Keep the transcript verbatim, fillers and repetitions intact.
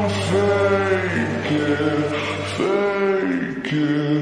Fake it, fake it.